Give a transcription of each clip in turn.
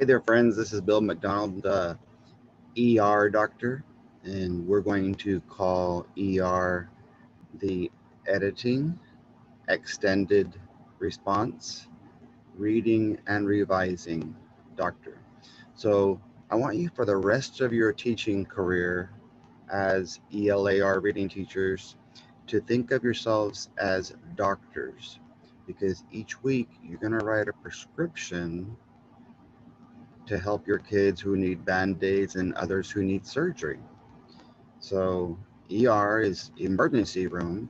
Hey there, friends. This is Bill McDonald, ER doctor, and we're going to call ER the editing, extended response, reading, and revising doctor. So I want you for the rest of your teaching career as ELAR reading teachers to think of yourselves as doctors, because each week you're going to write a prescription to help your kids who need band-aids and others who need surgery. So ER is emergency room,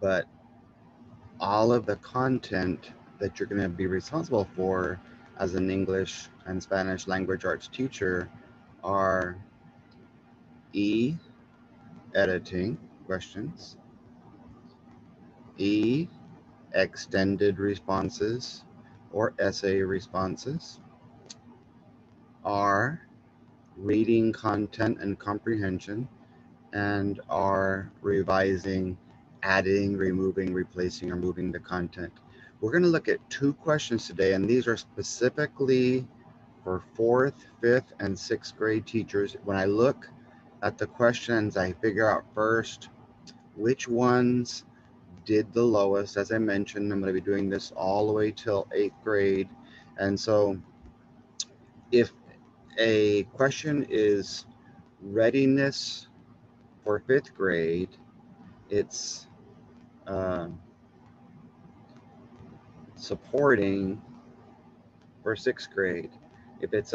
but all of the content that you're going to be responsible for as an English and Spanish language arts teacher are E, editing questions, E, extended responses or essay responses, R, reading content and comprehension, and R, revising, adding, removing, replacing, or moving the content. We're going to look at two questions today, and these are specifically for 4th, 5th, and 6th grade teachers. When I look at the questions, I figure out first which ones did the lowest. As I mentioned, I'm going to be doing this all the way till 8th grade, and so if a question is readiness for 5th grade, it's supporting for 6th grade. If it's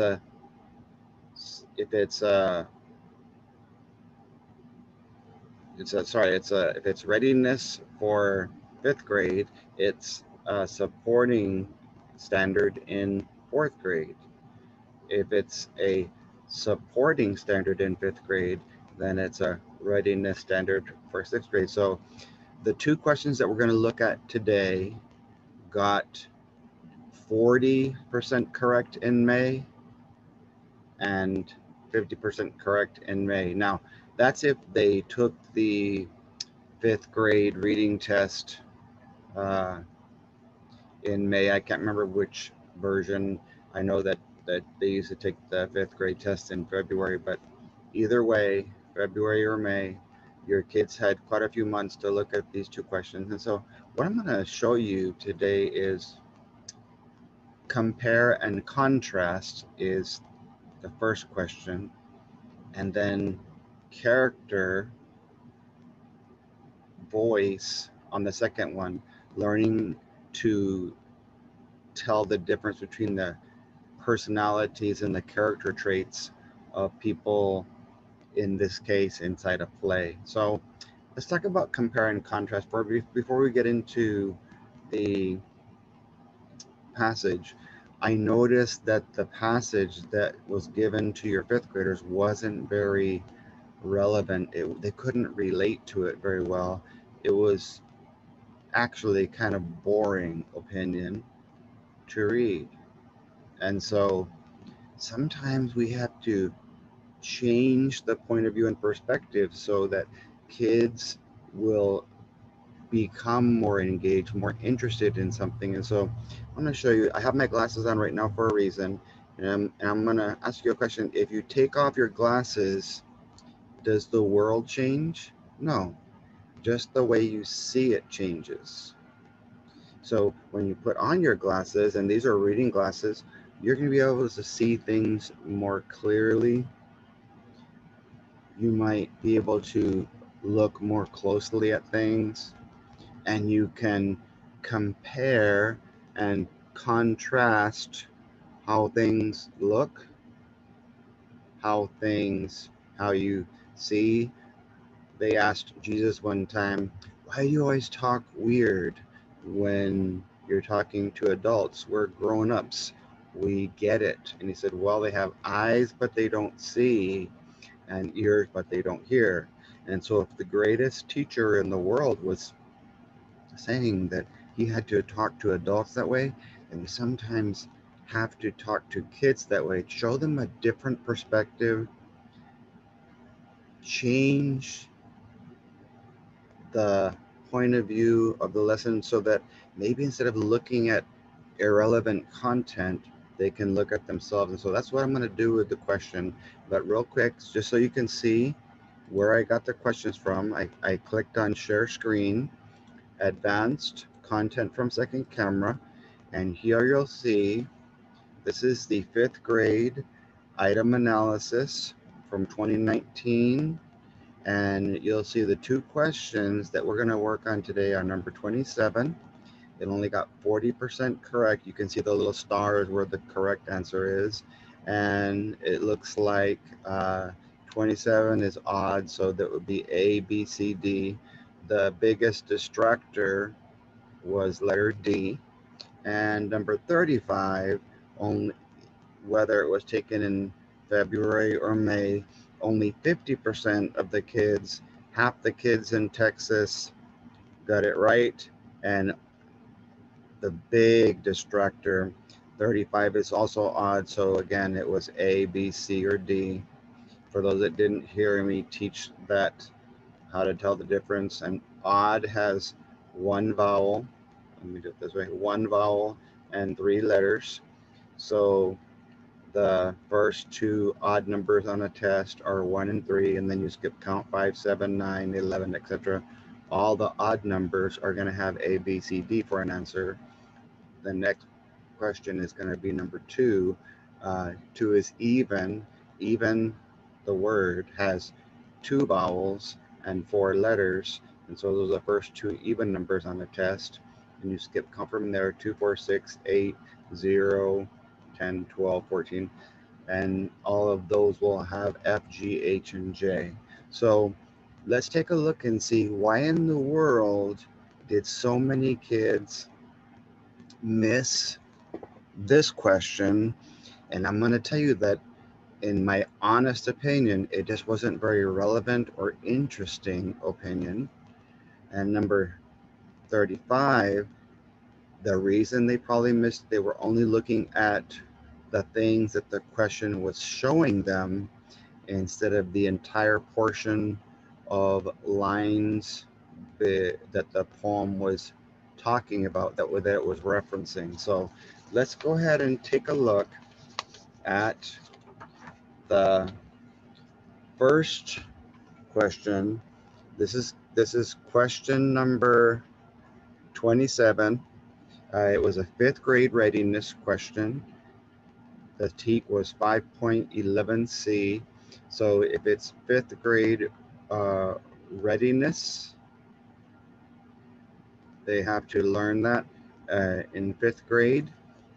readiness for 5th grade, it's supporting standard in 4th grade. If it's a supporting standard in 5th grade, then it's a readiness standard for 6th grade. So the two questions that we're going to look at today got 40% correct in May and 50% correct in May. Now, that's if they took the 5th grade reading test in May. I can't remember which version. I know that they used to take the 5th grade test in February, but either way, February or May, your kids had quite a few months to look at these two questions. And so what I'm going to show you today is compare and contrast is the first question, and then character, voice on the second one, learning to tell the difference between the personalities and the character traits of people, in this case, inside a play. So let's talk about compare and contrast before we get into the passage. I noticed that the passage that was given to your 5th graders wasn't very relevant. They couldn't relate to it very well. It was actually kind of boring opinion to read. And so sometimes we have to change the point of view and perspective so that kids will become more engaged, more interested in something. And so I'm going to show you, I have my glasses on right now for a reason. And I'm going to ask you a question. If you take off your glasses, does the world change? No, just the way you see it changes. So when you put on your glasses, and these are reading glasses, you're going to be able to see things more clearly. You might be able to look more closely at things, and you can compare and contrast how things look, how you see. They asked Jesus one time, "Why do you always talk weird when you're talking to adults? We're grown-ups. We get it." And he said, "Well, they have eyes, but they don't see, and ears, but they don't hear." And so if the greatest teacher in the world was saying that he had to talk to adults that way, and we sometimes have to talk to kids that way, show them a different perspective, change the point of view of the lesson so that maybe instead of looking at irrelevant content, they can look at themselves. And so that's what I'm going to do with the question. But real quick, just so you can see where I got the questions from, I clicked on share screen, advanced content from second camera, and here you'll see this is the 5th grade item analysis from 2019. And you'll see the two questions that we're going to work on today are number 27. It only got 40% correct. You can see the little stars where the correct answer is. And it looks like 27 is odd, so that would be A, B, C, D. The biggest distractor was letter D. And number 35, only, whether it was taken in February or May, only 50% of the kids, half the kids in Texas got it right. And the big distractor, 35, is also odd. So again, it was A, B, C, or D. For those that didn't hear me teach that, how to tell the difference. And odd has one vowel. Let me do it this way. One vowel and 3 letters. So the first 2 odd numbers on a test are 1 and 3, and then you skip count 5, 7, 9, 11, etc. All the odd numbers are going to have A, B, C, D for an answer. The next question is going to be number 2. 2 is even. Even, the word, has 2 vowels and 4 letters. And so those are the first 2 even numbers on the test. And you skip count from there, 2, 4, 6, 8, 0, 10, 12, 14. And all of those will have F, G, H, and J. So let's take a look and see why in the world did so many kids miss this question. And I'm going to tell you that, in my honest opinion, it just wasn't very relevant or interesting opinion. And number 35, the reason they probably missed, they were only looking at the things that the question was showing them instead of the entire portion of lines that the poem was talking about, that it was referencing. So let's go ahead and take a look at the first question. This is question number 27. It was a 5th grade readiness question. The TEK was 5.11c. So if it's 5th grade readiness, they have to learn that in 5th grade,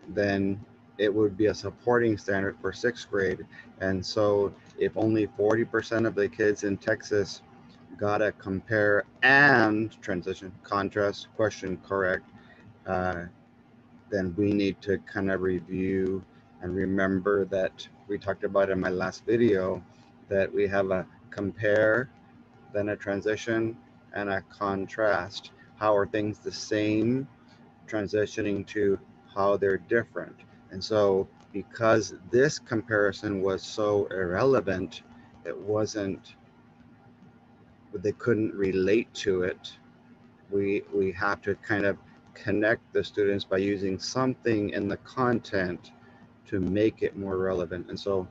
then it would be a supporting standard for 6th grade. And so if only 40% of the kids in Texas got a compare and transition contrast question correct, then we need to kind of review and remember that we talked about in my last video that we have a compare, then a transition, and a contrast. How are things the same transitioning to how they're different? And so because this comparison was so irrelevant, they couldn't relate to it. We have to kind of connect the students by using something in the content to make it more relevant. And so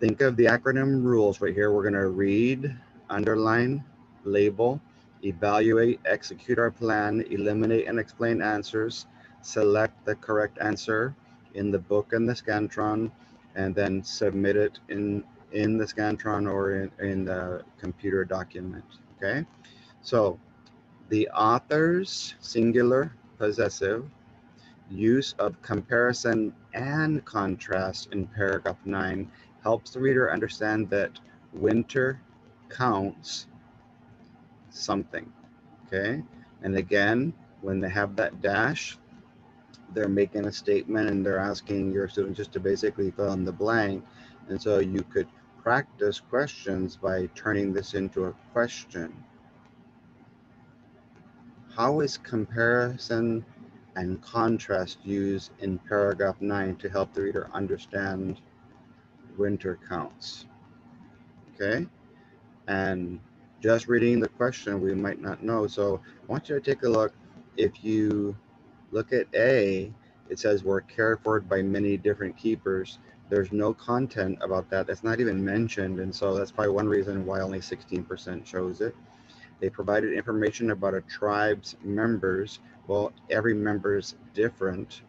think of the acronym rules right here. We're going to read, underline, label, evaluate, execute our plan, eliminate and explain answers, select the correct answer in the book and the Scantron, and then submit it in the Scantron or in the computer document. Okay, so the author's singular possessive use of comparison and contrast in paragraph 9 helps the reader understand that winter counts something. Okay, and again, when they have that dash, they're making a statement and they're asking your student just to basically fill in the blank. And so you could practice questions by turning this into a question. How is comparison and contrast used in paragraph 9 to help the reader understand winter counts? Okay, and just reading the question, we might not know. So I want you to take a look. If you look at A, It says we're cared for by many different keepers. There's no content about that. That's not even mentioned. And so that's probably one reason why only 16% chose it. They provided information about a tribe's members. Well, every member's different.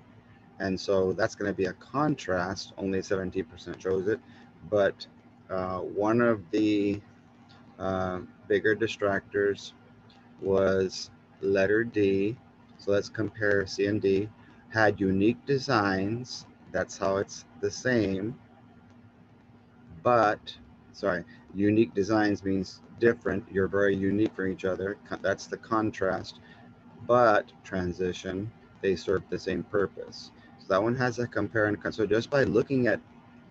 And so that's going to be a contrast. Only 17% chose it. But one of the bigger distractors was letter D. So let's compare C and D. Had unique designs. That's how it's the same. But, sorry, unique designs means different. You're very unique from each other. That's the contrast. But transition, they serve the same purpose. So that one has a compare and contrast. So just by looking at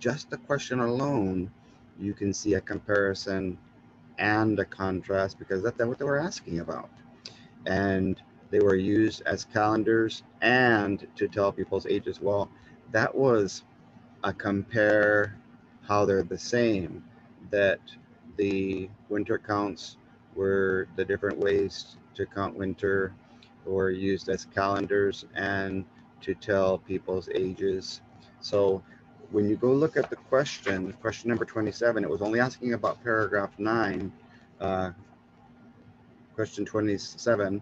just the question alone, you can see a comparison and a contrast, because that's what they were asking about. And they were used as calendars and to tell people's age as well. That was a compare, how they're the same, that the winter counts were the different ways to count winter or used as calendars and to tell people's ages. So when you go look at the question number 27, it was only asking about paragraph 9, question 27.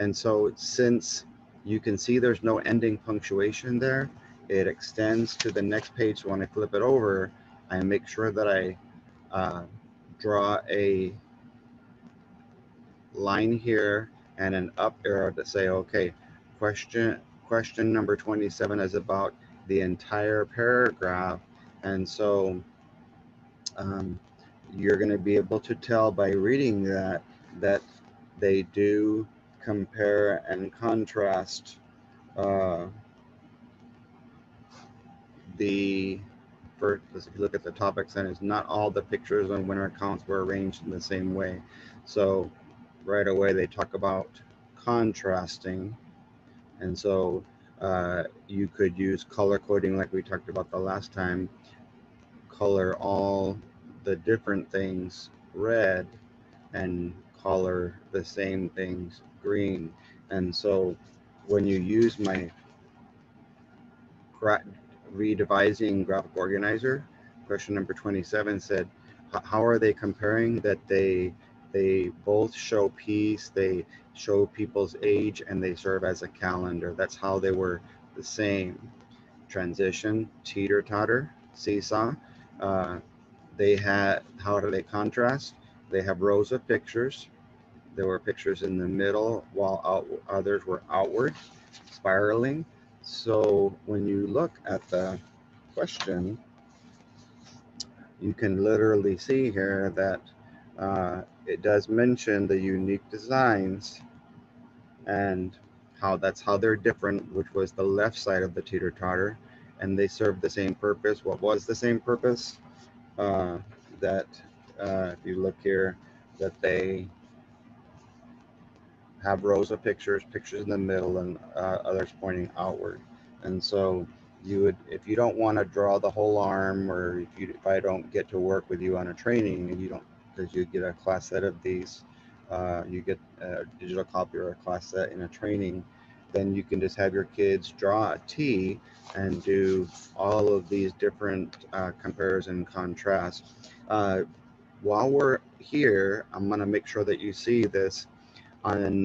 And so since you can see there's no ending punctuation there, it extends to the next page. So when I flip it over, I make sure that I draw a line here and an up arrow to say, okay, question number 27 is about the entire paragraph. And so you're going to be able to tell by reading that they do compare and contrast the first. If you look at the topic sentence, not all the pictures on winter counts were arranged in the same way. So right away they talk about contrasting, and so you could use color coding like we talked about the last time. Color all the different things red and color the same things green. And so when you use my redevising graphic organizer, question number 27 said, how are they comparing? That they both show peace, they show people's age, and they serve as a calendar. That's how they were the same. Transition, teeter-totter, seesaw. How do they contrast? They have rows of pictures. There were pictures in the middle, while others were outward, spiraling. So when you look at the question, you can literally see here that it does mention the unique designs and how they're different, which was the left side of the teeter-totter, and they serve the same purpose. What was the same purpose? If you look here, that they have rows of pictures in the middle, and others pointing outward. And so you would, if you don't want to draw the whole arm, or if I don't get to work with you on a training, and you don't, because you get a class set of these, you get a digital copy or a class set in a training, then you can just have your kids draw a T and do all of these different comparison and contrast. While we're here, I'm gonna make sure that you see this. On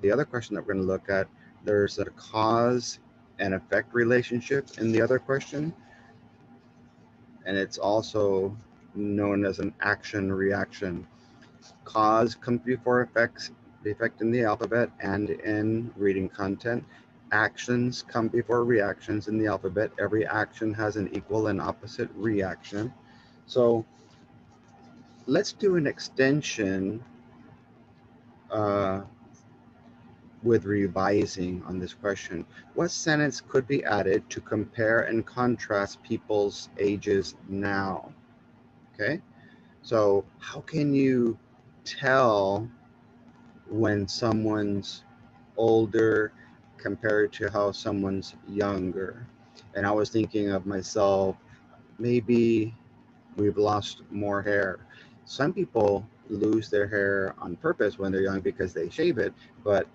the other question that we're going to look at, there's a cause and effect relationship in the other question, and it's also known as an action-reaction. Cause comes before effects, the effect in the alphabet and in reading content. Actions come before reactions in the alphabet. Every action has an equal and opposite reaction. So let's do an extension with revising on this question. What sentence could be added to compare and contrast people's ages now? Okay, so how can you tell when someone's older compared to how someone's younger? And I was thinking of myself, maybe we've lost more hair. Some people lose their hair on purpose when they're young because they shave it, but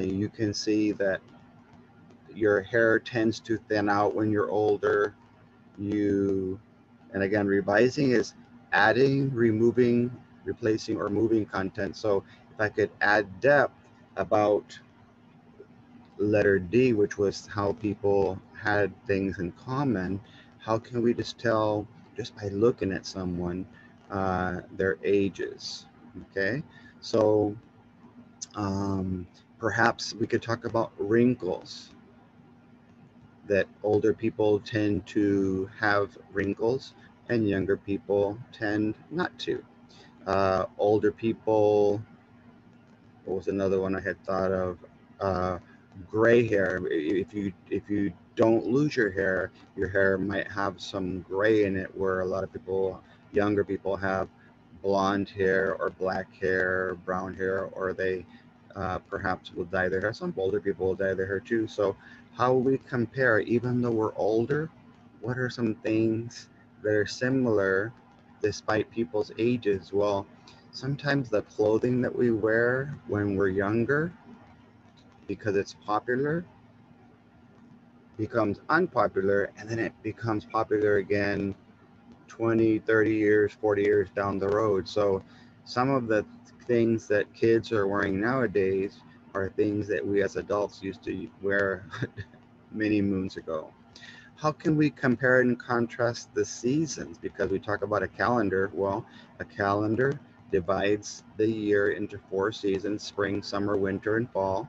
you can see that your hair tends to thin out when you're older. And again, revising is adding, removing, replacing, or moving content. So if I could add depth about letter D, which was how people had things in common, how can we just tell just by looking at someone their ages? Okay, so perhaps we could talk about wrinkles, that older people tend to have wrinkles and younger people tend not to. Older people, what was another one I had thought of? Gray hair. If you don't lose your hair might have some gray in it, where a lot of people, younger people, have blonde hair or black hair, brown hair, or they perhaps will dye their hair. Some older people will dye their hair too. So how we compare, even though we're older, what are some things that are similar despite people's ages? Well, sometimes the clothing that we wear when we're younger, because it's popular, becomes unpopular, and then it becomes popular again 20, 30 years, 40 years down the road. So some of the things that kids are wearing nowadays are things that we as adults used to wear many moons ago. How can we compare and contrast the seasons? Because we talk about a calendar. Well, a calendar divides the year into 4 seasons: spring, summer, winter, and fall.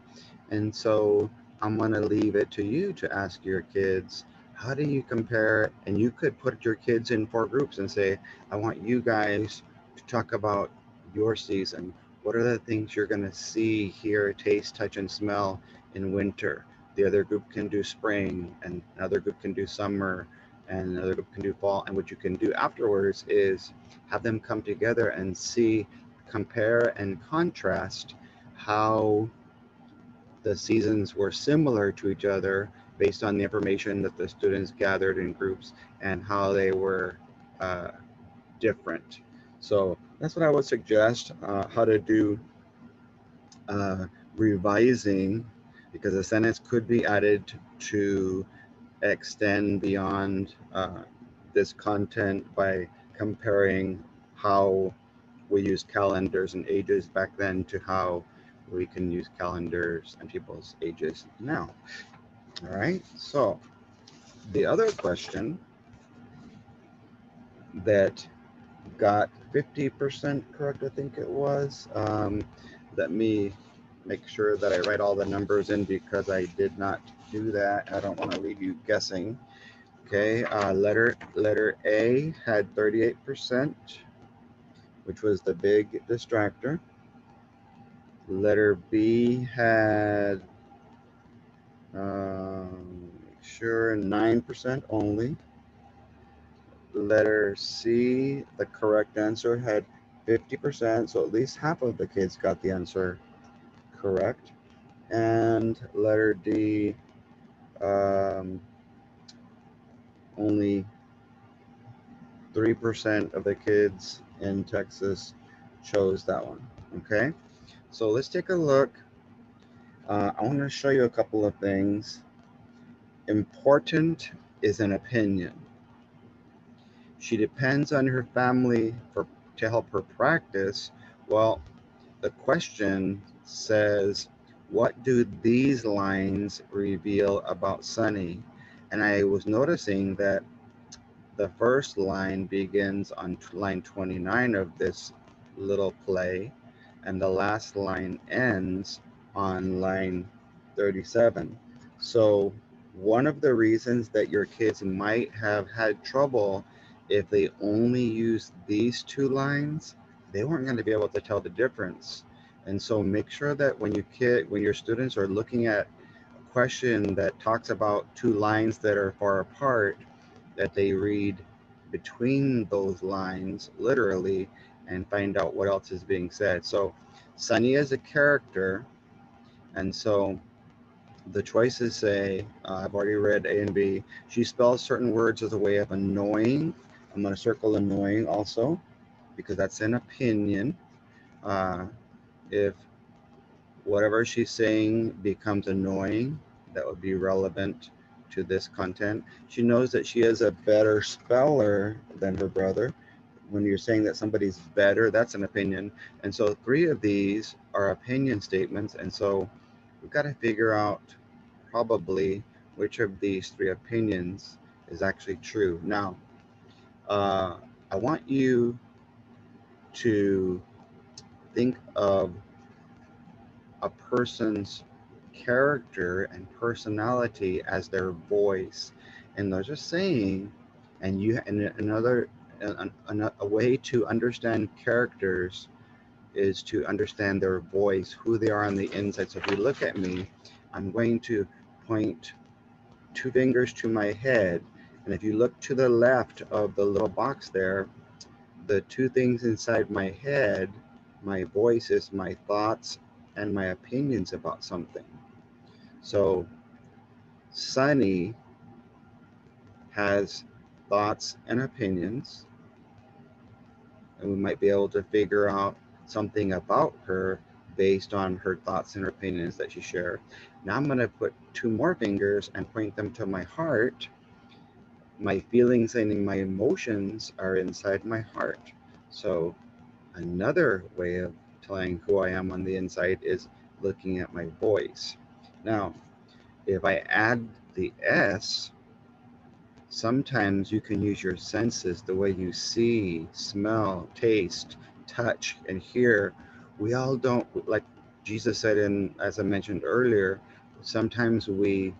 And so I'm going to leave it to you to ask your kids, how do you compare? And you could put your kids in 4 groups and say, I want you guys to talk about your season. What are the things you're going to see, hear, taste, touch, and smell in winter? The other group can do spring, and another group can do summer, and another group can do fall. And what you can do afterwards is have them come together and see, compare and contrast how the seasons were similar to each other based on the information that the students gathered in groups, and how they were different. So that's what I would suggest, how to do revising, because a sentence could be added to extend beyond this content by comparing how we use calendars and ages back then to how we can use calendars and people's ages now. All right, so the other question that got 50% correct, I think it was, let me make sure that I write all the numbers in, because I did not do that. I don't want to leave you guessing. Okay, letter A had 38%, which was the big distractor. Letter B had, make sure, 9% only. Letter C, the correct answer, had 50%, so at least half of the kids got the answer correct. And letter D, only 3% of the kids in Texas chose that one. Okay, so let's take a look. I want to show you a couple of things. Important is an opinion. She depends on her family to help her practice. Well, the question says, what do these lines reveal about Sunny? And I was noticing that the first line begins on line 29 of this little play, and the last line ends on line 37. So one of the reasons that your kids might have had trouble, if they only used these 2 lines, they weren't going to be able to tell the difference. And so make sure that when your students are looking at a question that talks about 2 lines that are far apart, that they read between those lines literally and find out what else is being said. So Sunny is a character, and so the choices say, I've already read A and B. She spells certain words as a way of annoying. I'm going to circle annoying also, because that's an opinion. If whatever she's saying becomes annoying, that would be relevant to this content. She knows that she is a better speller than her brother. When you're saying that somebody's better, that's an opinion. And so 3 of these are opinion statements. And so we've got to figure out probably which of these 3 opinions is actually true. Now, I want you to think of a person's character and personality as their voice, and those are saying, and you, and another way to understand characters is to understand their voice, who they are on the inside. So if you look at me, I'm going to point 2 fingers to my head, and if you look to the left of the little box there, the 2 things inside my head, my voice, is my thoughts and my opinions about something. So Sunny has thoughts and opinions, and we might be able to figure out something about her based on her thoughts and her opinions that she shared. Now I'm going to put 2 more fingers and point them to my heart. My feelings and my emotions are inside my heart. So another way of telling who I am on the inside is looking at my voice. Now, if I add the S, sometimes you can use your senses, the way you see, smell, taste, touch, and hear. We all don't, like Jesus said, and as I mentioned earlier, sometimes we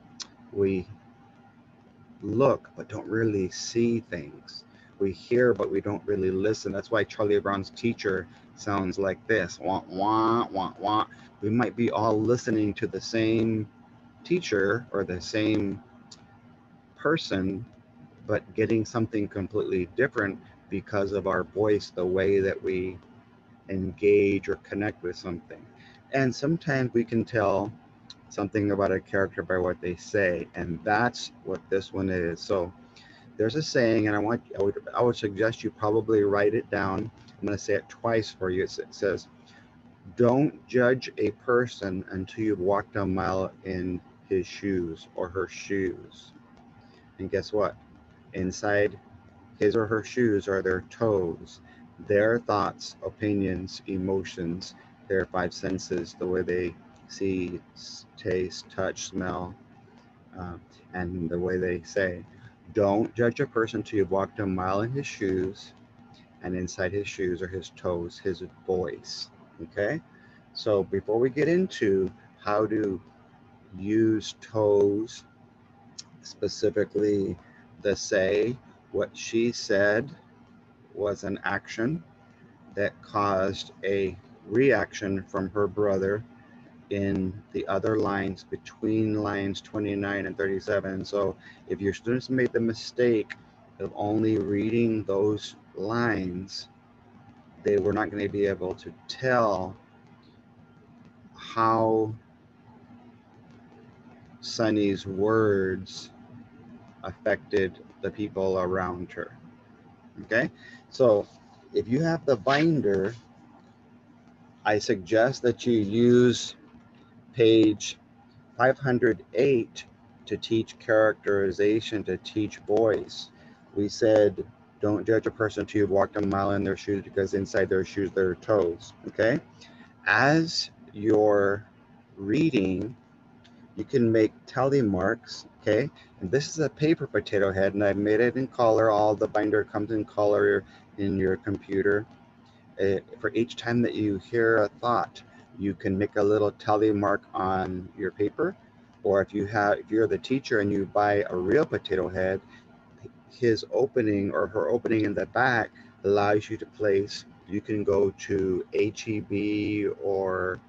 look but don't really see things. We hear but we don't really listen. That's why Charlie Brown's teacher sounds like this, wah, wah, wah, wah. We might be all listening to the same teacher or the same person, but getting something completely different because of our voice, the way that we engage or connect with something. And sometimes we can tell something about a character by what they say, and that's what this one is. So there's a saying, and I would suggest you probably write it down. I'm going to say it twice for you. It says, don't judge a person until you've walked a mile in his shoes or her shoes. And guess what? Inside his or her shoes are their toes, their thoughts, opinions, emotions, their 5 senses, the way they see, taste, touch, smell, and the way they say. Don't judge a person till you've walked a mile in his shoes, and inside his shoes are his toes, his voice. Okay? So before we get into how to use toes, specifically the say, what she said was an action that caused a reaction from her brother in the other lines, between lines 29 and 37. So if your students made the mistake of only reading those lines, they were not going to be able to tell how Sunny's words affected the people around her. Okay, so if you have the binder, I suggest that you use page 508 to teach characterization, to teach voice. We said, don't judge a person till you've walked a mile in their shoes, because inside their shoes, their toes, okay? As you're reading, you can make tally marks, okay? And this is a paper potato head, and I've made it in color. All the binder comes in color in your computer. For each time that you hear a thought, you can make a little tally mark on your paper. Or if you're the teacher and you buy a real potato head, his opening or her opening in the back allows you to place. You can go to HEB or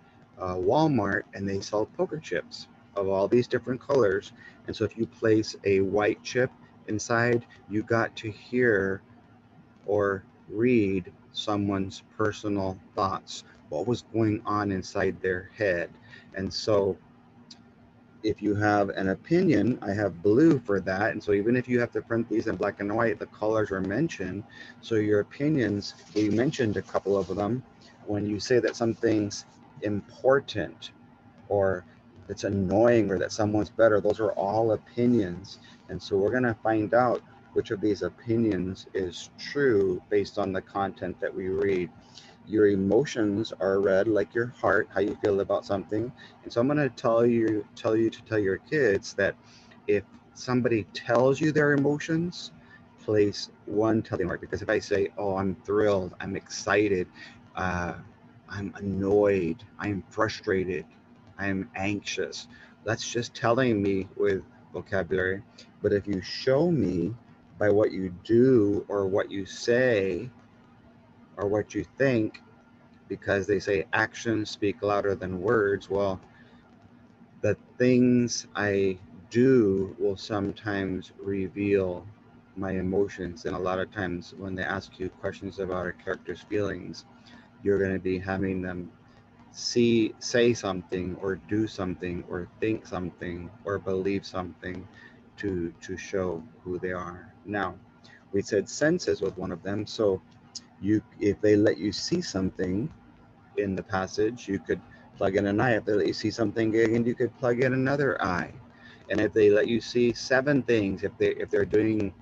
Walmart, and they sell poker chips of all these different colors. And so if you place a white chip inside, you got to hear or read someone's personal thoughts, what was going on inside their head. And so if you have an opinion, I have blue for that. And so even if you have to print these in black and white, the colors are mentioned. So your opinions, we mentioned a couple of them. When you say that something's important or that's annoying or that someone's better. Those are all opinions. And so we're going to find out which of these opinions is true based on the content that we read. Your emotions are read, like your heart, how you feel about something. And so I'm going to tell you to tell your kids that if somebody tells you their emotions, place one telling mark. Because if I say, oh, I'm thrilled, I'm excited, I'm annoyed, I'm frustrated, I'm anxious, that's just telling me with vocabulary. But if you show me by what you do or what you say or what you think, because they say actions speak louder than words, well, the things I do will sometimes reveal my emotions. And a lot of times when they ask you questions about a character's feelings, you're going to be having them say something or do something or think something or believe something to show who they are. Now, we said senses was one of them. So if they let you see something in the passage, you could plug in an eye. If they let you see something again, you could plug in another eye. And if they let you see seven things, if they're doing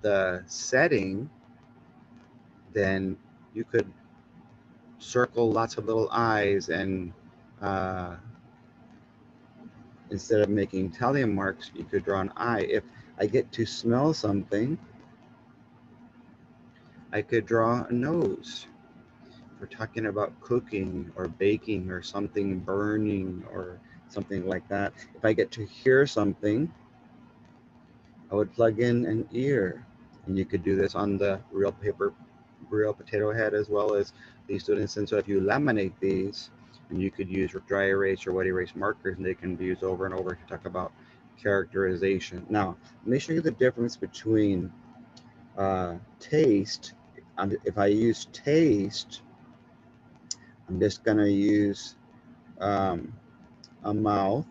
the setting, then you could circle lots of little eyes, and instead of making talion marks, you could draw an eye. If I get to smell something, I could draw a nose. If we're talking about cooking or baking or something burning or something like that. If I get to hear something, I would plug in an ear. And you could do this on the real potato head as well as these students. And so if you laminate these, and you could use dry erase or wet erase markers, and they can be used over and over to talk about characterization. Now, let me show you the difference between taste. If I use taste, I'm just going to use a mouth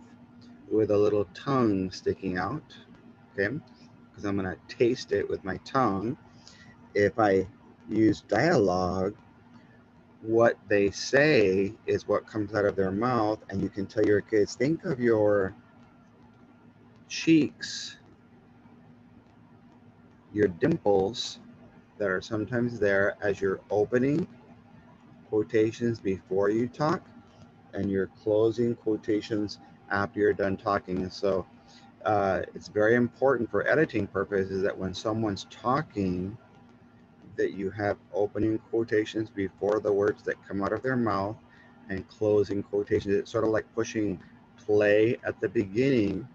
with a little tongue sticking out, okay? Because I'm going to taste it with my tongue. If I use dialogue, what they say is what comes out of their mouth, and you can tell your kids, think of your cheeks, your dimples that are sometimes there as you're opening quotations before you talk, and you're closing quotations after you're done talking. And so it's very important for editing purposes that when someone's talking, that you have opening quotations before the words that come out of their mouth and closing quotations. It's sort of like pushing play at the beginning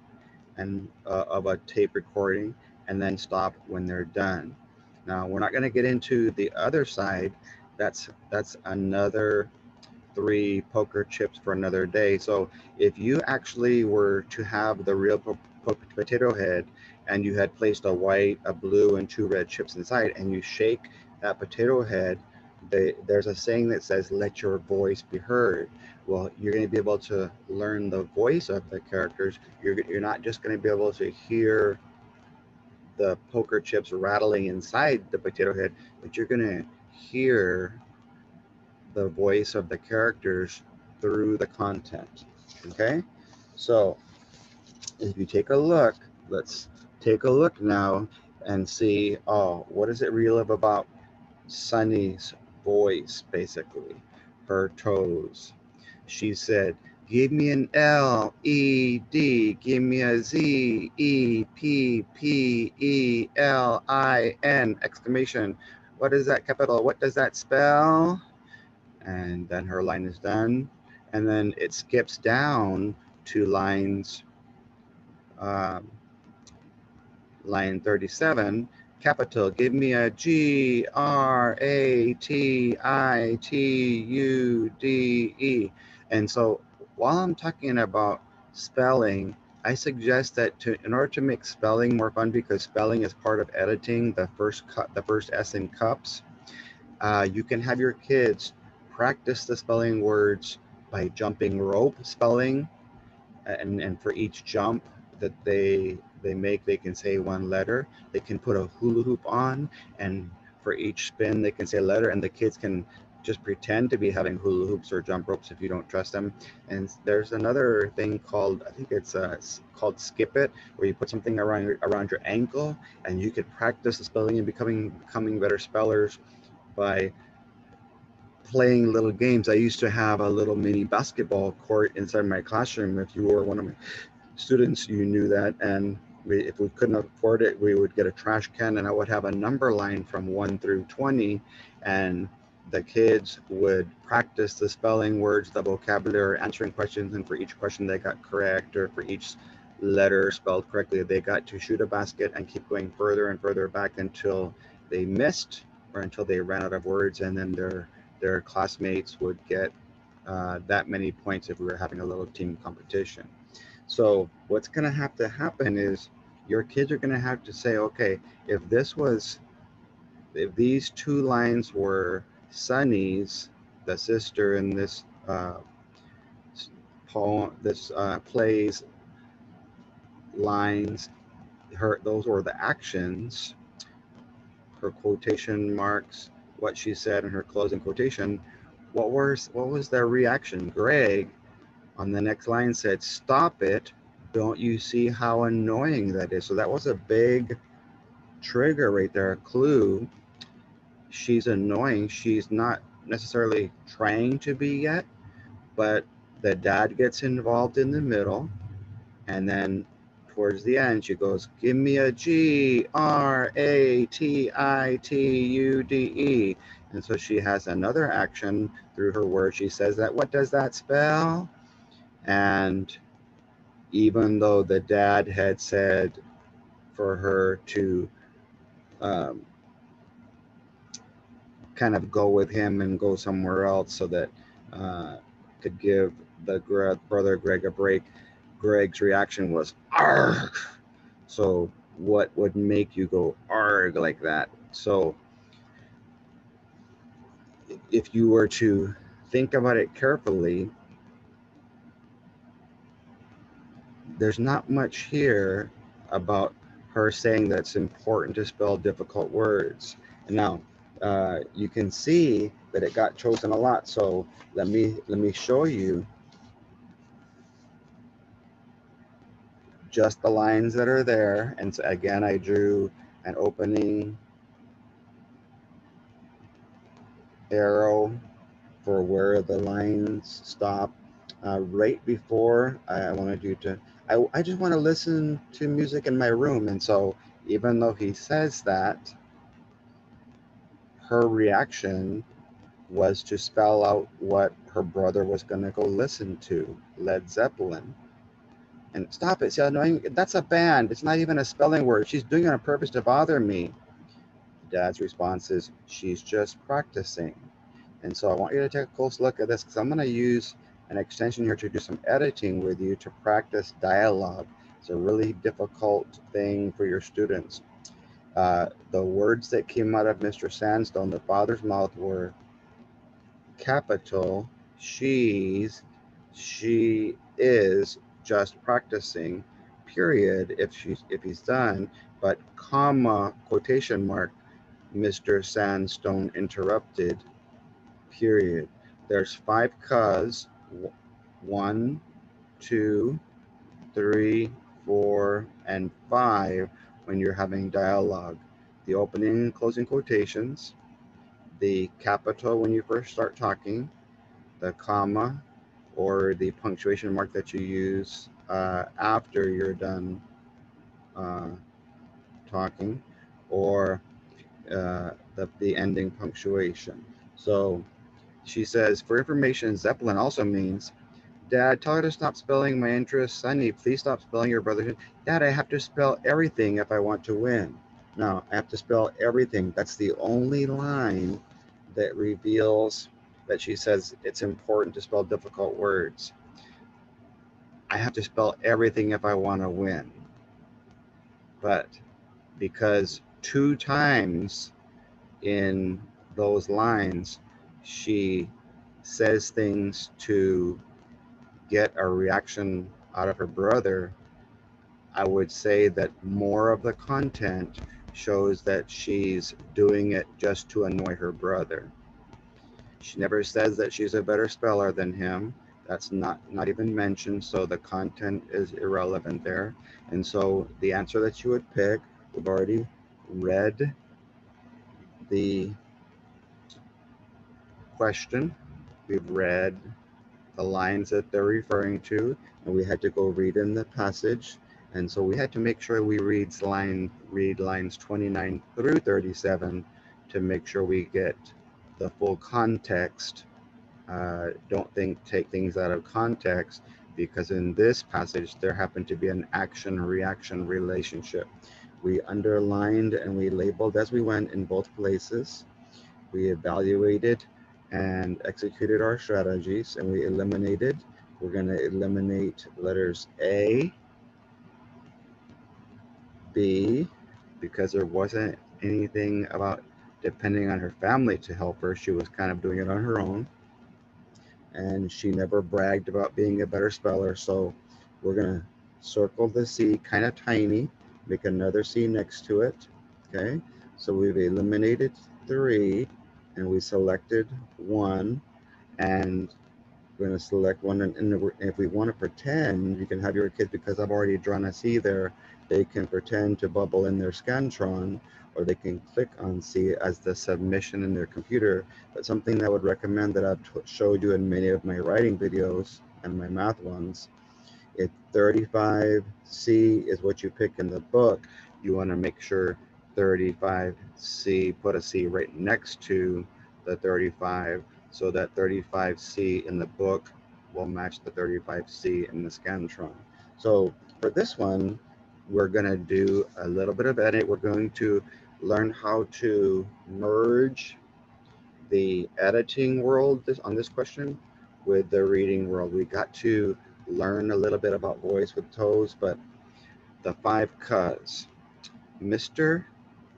and of a tape recording, and then stop when they're done. Now, we're not going to get into the other side. That's another 3 poker chips for another day. So if you actually were to have the real potato head, and you had placed a white, a blue, and 2 red chips inside, and you shake that potato head, there's a saying that says, let your voice be heard. Well, you're going to be able to learn the voice of the characters. You're not just going to be able to hear the poker chips rattling inside the potato head, but you're going to hear the voice of the characters through the content, okay? So if you take a look, let's take a look now and see, oh, what does it relive about Sunny's voice, basically, her toes. She said, give me an L, E, D, give me a Z, E, P, P, E, L, I, N, exclamation. What is that capital? What does that spell? And then her line is done. And then it skips down to lines, line 37, capital, give me a G, R, A, T, I, T, U, D, E. And so while I'm talking about spelling, I suggest that in order to make spelling more fun, because spelling is part of editing, the first S in cups, you can have your kids practice the spelling words by jumping rope spelling, and for each jump that they make, they can say one letter. They can put a hula hoop on, and for each spin, they can say a letter, and the kids can just pretend to be having hula hoops or jump ropes if you don't trust them. And there's another thing called, I think it's called skip it, where you put something around your ankle, and you could practice the spelling and becoming better spellers by playing little games. I used to have a little mini basketball court inside my classroom. If you were one of my students, you knew that. And if we couldn't afford it, we would get a trash can, and I would have a number line from 1 through 20, and the kids would practice the spelling, words, the vocabulary, answering questions, and for each question they got correct, or for each letter spelled correctly, they got to shoot a basket and keep going further and further back until they missed or until they ran out of words, and then their classmates would get that many points if we were having a little team competition. So what's going to happen is your kids are going to have to say, okay, if these two lines were Sunny's, the sister in this poem, this play's lines, those were the actions, her quotation marks, what she said in her closing quotation, what was their reaction? Greg, on the next line, said, "Stop it. Don't you see how annoying that is?" So that was a big trigger right there, a clue. She's annoying. She's not necessarily trying to be yet, but the dad gets involved in the middle, and then towards the end she goes, "Give me a gratitude." And so she has another action through her word. She says that, "What does that spell?" And even though the dad had said for her to kind of go with him and go somewhere else so that could give the brother Greg a break, Greg's reaction was "arg." So what would make you go "arg" like that? So if you were to think about it carefully, there's not much here about her saying that it's important to spell difficult words. Now, you can see that it got chosen a lot. So let me show you just the lines that are there. And so again, I drew an opening arrow for where the lines stop. Right before I wanted you to, I just want to listen to music in my room. And so even though he says that, her reaction was to spell out what her brother was going to go listen to, Led Zeppelin. And "stop it, see how annoying, that's a band. It's not even a spelling word. She's doing it on purpose to bother me." Dad's response is, "She's just practicing." And so I want you to take a close look at this, because I'm going to use an extension here to do some editing with you to practice dialogue. It's a really difficult thing for your students. The words that came out of Mr. Sandstone, the father's mouth, were capital, she is just practicing, period, if he's done, but comma, quotation mark, Mr. Sandstone interrupted, period. There's 5 cuz, 1, 2, 3, 4, and 5 when you're having dialogue. The opening and closing quotations, the capital when you first start talking, the comma or the punctuation mark that you use after you're done talking, or the ending punctuation. So she says, "For information, Zeppelin also means, Dad, tell her to stop spelling my interest. Sunny, please stop spelling your brother's. Dad, I have to spell everything if I want to win." Now, I have to spell everything. That's the only line that reveals that she says it's important to spell difficult words. I have to spell everything if I want to win. But because 2 times in those lines, she says things to get a reaction out of her brother, I would say that more of the content shows that she's doing it just to annoy her brother. She never says that she's a better speller than him. That's not even mentioned, so the content is irrelevant there. And so the answer that you would pick, we've already read the question, we've read the lines that they're referring to, and we had to go read in the passage. And so we had to make sure we read lines 29 through 37 to make sure we get the full context. Don't take things out of context, because in this passage there happened to be an action-reaction relationship. We underlined and we labeled as we went in both places. We evaluated and executed our strategies, and we eliminated. We're going to eliminate letters A, B, because there wasn't anything about depending on her family to help her. She was kind of doing it on her own, and she never bragged about being a better speller. So we're going to circle the C kind of tiny, make another C next to it. Okay, so we've eliminated 3 and we selected 1, and we're going to select 1. And if we want to pretend, you can have your kids, because I've already drawn a C there, they can pretend to bubble in their Scantron, or they can click on C as the submission in their computer. But something that I would recommend that I've showed you in many of my writing videos and my math ones, if 35C is what you pick in the book, you want to make sure 35C, put a C right next to the 35, so that 35C in the book will match the 35C in the Scantron. So for this one, we're going to do a little bit of edit. We're going to learn how to merge the editing world on this question with the reading world. We got to learn a little bit about voice with T.O.E.S., but the 5 cuz. Mr.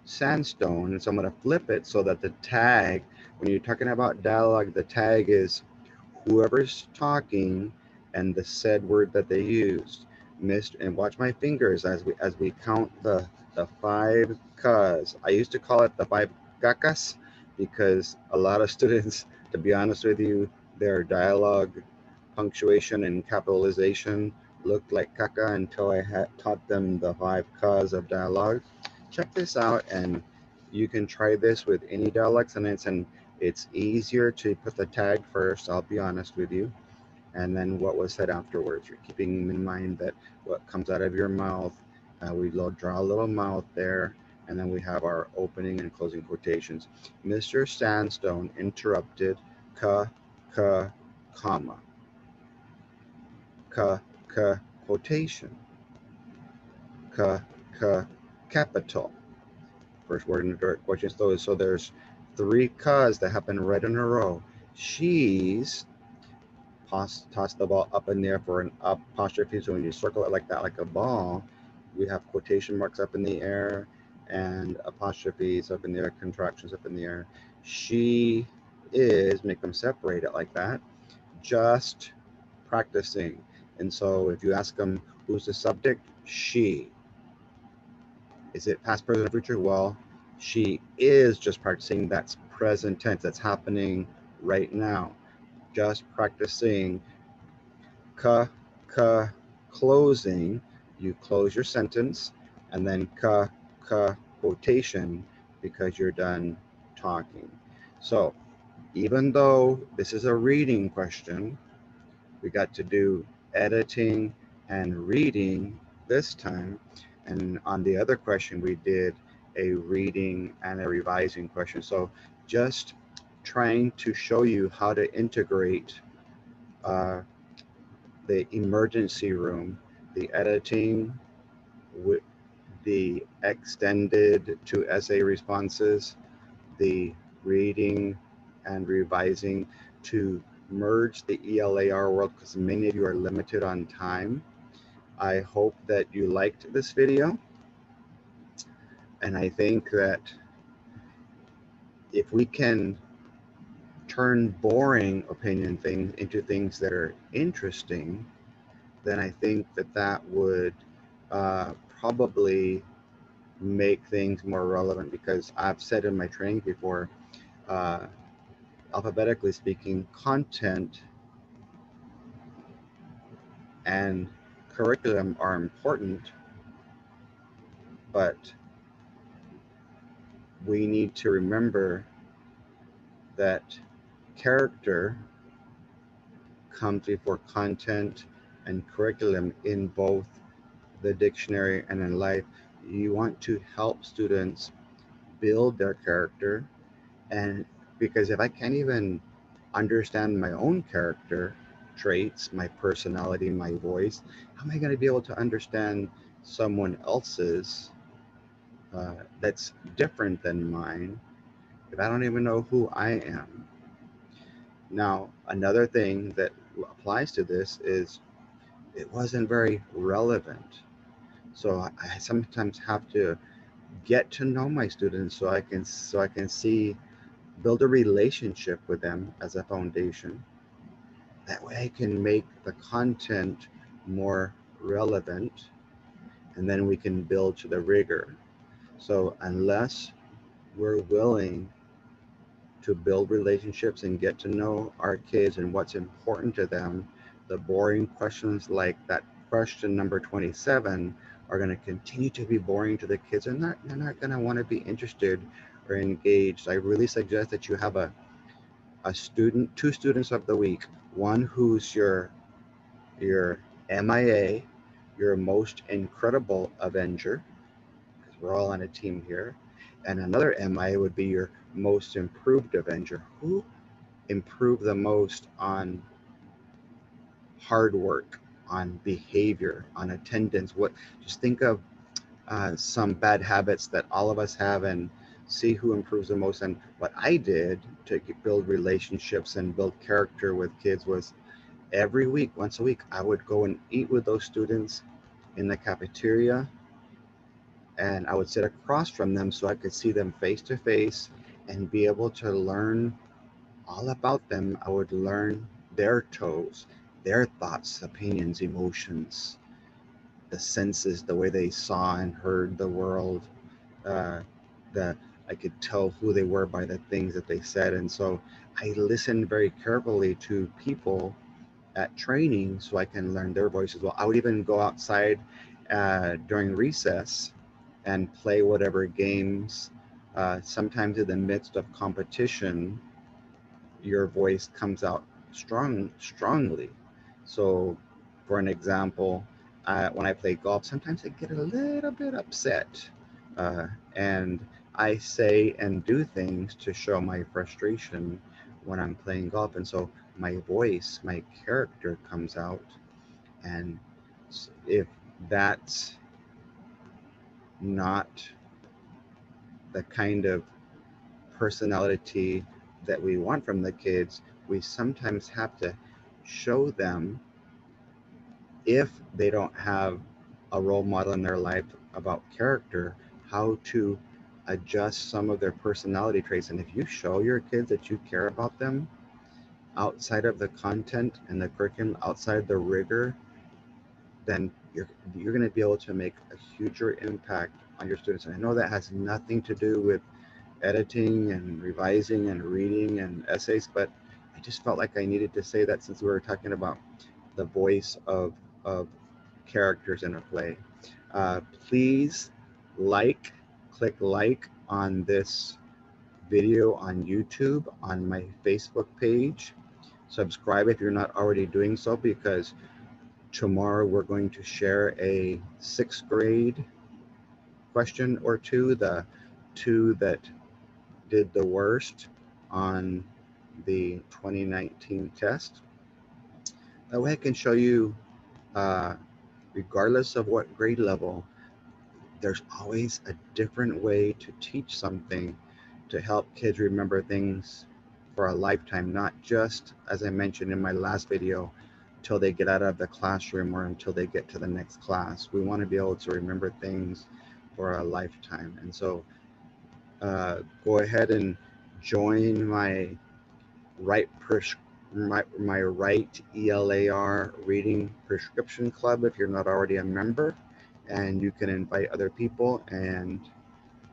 Sandstone, and so I'm going to flip it so that the tag, when you're talking about dialogue, the tag is whoever's talking and the said word that they used. And watch my fingers as we count the 5 cuz. I used to call it the 5 cacas, because a lot of students, to be honest with you, their dialogue, punctuation, and capitalization looked like caca until I had taught them the 5 cuz of dialogue. Check this out, and you can try this with any dialogue sentence, and it's easier to put the tag first, I'll be honest with you, and then what was said afterwards. You're keeping in mind that what comes out of your mouth, we draw a little mouth there, and then we have our opening and closing quotations. Mr. Sandstone interrupted, comma, quotation, capital. First word in the direct question. So there's 3 cuz that happen right in a row. She's, toss the ball up in there for an apostrophe. So when you circle it like that, like a ball, we have quotation marks up in the air and apostrophes up in the air, contractions up in the air. She is, make them separate it like that, just practicing. And so if you ask them, who's the subject? She. Is it past, present, or future? Well, she is just practicing. That's present tense. That's happening right now. Just practicing. Closing. You close your sentence, and then quotation, because you're done talking. So even though this is a reading question, we got to do editing and reading this time. And on the other question, we did a reading and a revising question. So just trying to show you how to integrate the emergency room, the editing, with the extended to essay responses, the reading and revising, to merge the ELAR world, because many of you are limited on time. I hope that you liked this video. And I think that if we can turn boring opinion things into things that are interesting, then I think that that would probably make things more relevant, because I've said in my training before, alphabetically speaking, content and curriculum are important, but we need to remember that character comes before content and curriculum in both the dictionary and in life. You want to help students build their character, and because if I can't even understand my own character traits, my personality, my voice, how am I going to be able to understand someone else's that's different than mine if I don't even know who I am? Now, another thing that applies to this is it wasn't very relevant. So I sometimes have to get to know my students so I can see, build a relationship with them as a foundation. That way I can make the content more relevant, and then we can build to the rigor. So unless we're willing to build relationships and get to know our kids and what's important to them, the boring questions like that question number 27 are going to continue to be boring to the kids, and they're not going to want to be interested or engaged. I really suggest that you have a student, two students of the week, one who's your MIA, your most incredible Avenger, because we're all on a team here, and another MIA would be your most improved Avenger, who improved the most on hard work, on behavior, on attendance. What? Just think of some bad habits that all of us have and see who improves the most. And what I did to build relationships and build character with kids was every week, once a week, I would go and eat with those students in the cafeteria, and I would sit across from them so I could see them face to face and be able to learn all about them. I would learn their T.O.E.S., their thoughts, opinions, emotions, the senses, the way they saw and heard the world, I could tell who they were by the things that they said. And so I listened very carefully to people at training so I can learn their voices. Well, I would even go outside during recess and play whatever games. Sometimes in the midst of competition, your voice comes out strongly. So for an example, when I play golf, sometimes I get a little bit upset and I say and do things to show my frustration when I'm playing golf. And so my voice, my character comes out. And if that's not the kind of personality that we want from the kids, we sometimes have to show them, if they don't have a role model in their life about character, how to adjust some of their personality traits. And if you show your kids that you care about them outside of the content and the curriculum, outside the rigor, then you're going to be able to make a huger impact on your students. And I know that has nothing to do with editing and revising and reading and essays, but I just felt like I needed to say that since we were talking about the voice of characters in a play. Please click like on this video on YouTube, on my Facebook page. Subscribe if you're not already doing so, because tomorrow we're going to share a 6th grade question or two, the two that did the worst on the 2019 test. That way I can show you, regardless of what grade level, there's always a different way to teach something to help kids remember things for a lifetime, not just, as I mentioned in my last video, till they get out of the classroom or until they get to the next class. We want to be able to remember things for a lifetime. And so go ahead and join my Write ELAR Reading Prescription Club if you're not already a member, and you can invite other people, and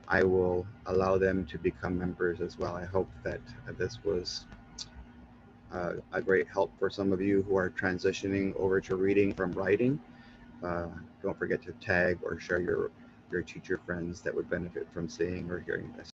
I will allow them to become members as well. I hope that this was a great help for some of you who are transitioning over to reading from writing. Don't forget to tag or share your teacher friends that would benefit from seeing or hearing this.